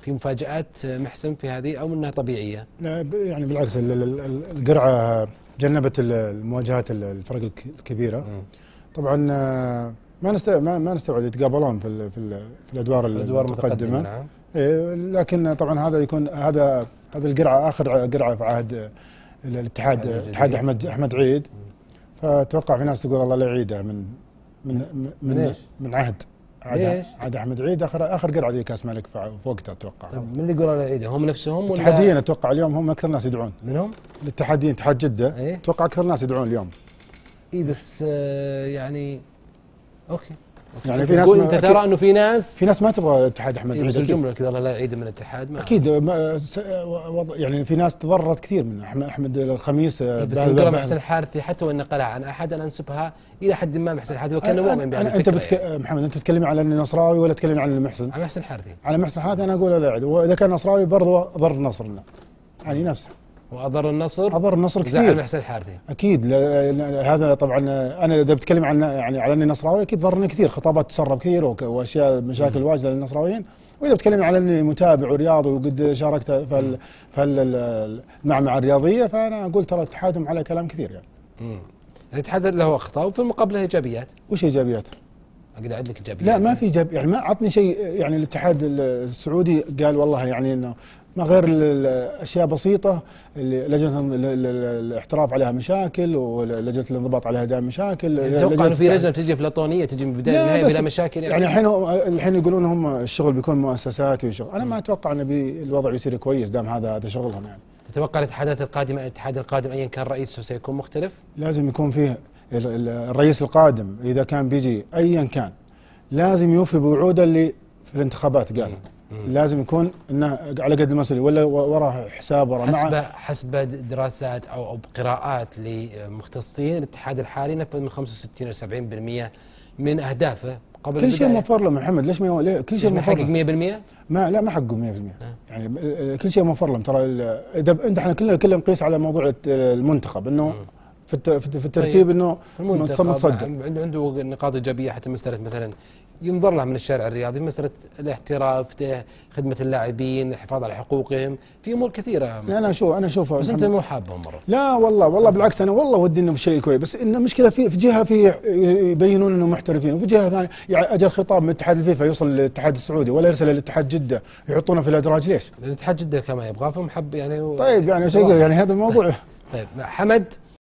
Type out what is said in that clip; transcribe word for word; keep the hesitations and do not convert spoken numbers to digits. في مفاجآت محسن في هذه أو أنها طبيعية؟ يعني بالعكس، القرعة جنبت المواجهات الفرق الكبيرة. طبعا ما نستبعد ما نستبعد يتقابلون في في الأدوار المتقدمة، لكن طبعا هذا يكون هذا هذه القرعة آخر قرعة في عهد الاتحاد اتحاد أحمد أحمد عيد، فتوقع في ناس تقول الله لا يعيدها من من من من عهد عاد احمد عيد. اخر اخر قرعه ذي كاس ملك في وقتها اتوقع. طيب من اللي يقول العيده؟ هم نفسهم ولا الاتحاديين؟ اتوقع اليوم هم اكثر ناس يدعون. منهم؟ الاتحاديين، اتحاد جده. ايه؟ اتوقع اكثر ناس يدعون اليوم. اي بس آه يعني اوكي, أوكي. يعني في ناس انت ترى انه في ناس في ناس ما تبغى اتحاد احمد عيد. بس الجمله كذا الله لا يعيد من الاتحاد ما اكيد ما يعني في ناس تضررت كثير من احمد الخميس. بس انقلب محسن الحارثي حتى وان قلع عن احد، انا انسبها الى حد ما محسن الحارثي وكان مؤمن بها. انت بتك... يعني. محمد انت تتكلمي على اني نصراوي ولا تتكلمي عن محسن؟ على محسن الحارثي. على محسن الحارثي انا اقول لا يعيد، واذا كان نصراوي برضه ضر نصرنا يعني نفسه. واضر النصر اضر النصر كثير. زعل محسن الحارثي اكيد. هذا طبعا انا اذا بتكلم عن يعني على اني نصراوي اكيد ضرني كثير، خطابات تسرب كثير واشياء مشاكل واجده للنصراويين، واذا بتكلم على اني متابع ورياضي وقد شاركت في المعمعه الرياضيه، فانا اقول ترى اتحادهم على كلام كثير يعني. امم الاتحاد له اخطاء وفي المقابل له ايجابيات. وش ايجابياته؟ اقدر اعد لك ايجابيات. لا ما في ايجابيات يعني، ما عطني شيء يعني. الاتحاد السعودي قال والله يعني انه ما غير الاشياء بسيطه اللي لجنه الاحتراف عليها مشاكل ولجنه الانضباط عليها دائما مشاكل. اتوقع انه في لجنه بتجي فلاتونيه تجي من البدايه للنهايه بلا مشاكل يعني. الحين يعني الحين يقولون هم الشغل بيكون مؤسساتي وشغل، انا ما اتوقع ان الوضع يصير كويس دام هذا هذا شغلهم يعني. تتوقع الاتحادات القادمه الاتحاد القادم ايا كان رئيسه سيكون مختلف؟ لازم يكون فيه الرئيس القادم اذا كان بيجي ايا كان لازم يوفي بوعوده اللي في الانتخابات قال. لازم يكون انه على قد المسؤوليه ولا وراه حساب وراه حسب حسب دراسات او او قراءات لمختصين. الاتحاد الحالي نفذ من خمسة وستين الى سبعين بالمئة من اهدافه قبل كل شيء موفر له. محمد ليش ما ليه كل شيء موفر له؟ مية بالمئة ما لا ما حقق مية بالمئة يعني كل شيء موفر له. ترى انت احنا كلنا كلنا نقيس على موضوع المنتخب انه في في الترتيب انه متصدق عنده عنده نقاط ايجابيه حتى مساله مثلا ينظر لها من الشارع الرياضي، مساله الاحتراف، خدمه اللاعبين، الحفاظ على حقوقهم، في امور كثيره. انا اشوف انا اشوفها بس انت مو حابهم مره. لا والله والله بالعكس، انا والله ودي انه شيء كويس، بس انه مشكله في في جهه في يبينون انهم محترفين، وفي جهه ثانيه يعني اجل خطاب من اتحاد الفيفا يوصل للاتحاد السعودي ولا يرسل للاتحاد جده، يحطونه في الادراج ليش؟ لان اتحاد جده كما يبغى فهم حب يعني. طيب يعني شيء يعني هذا الموضوع. طيب حمد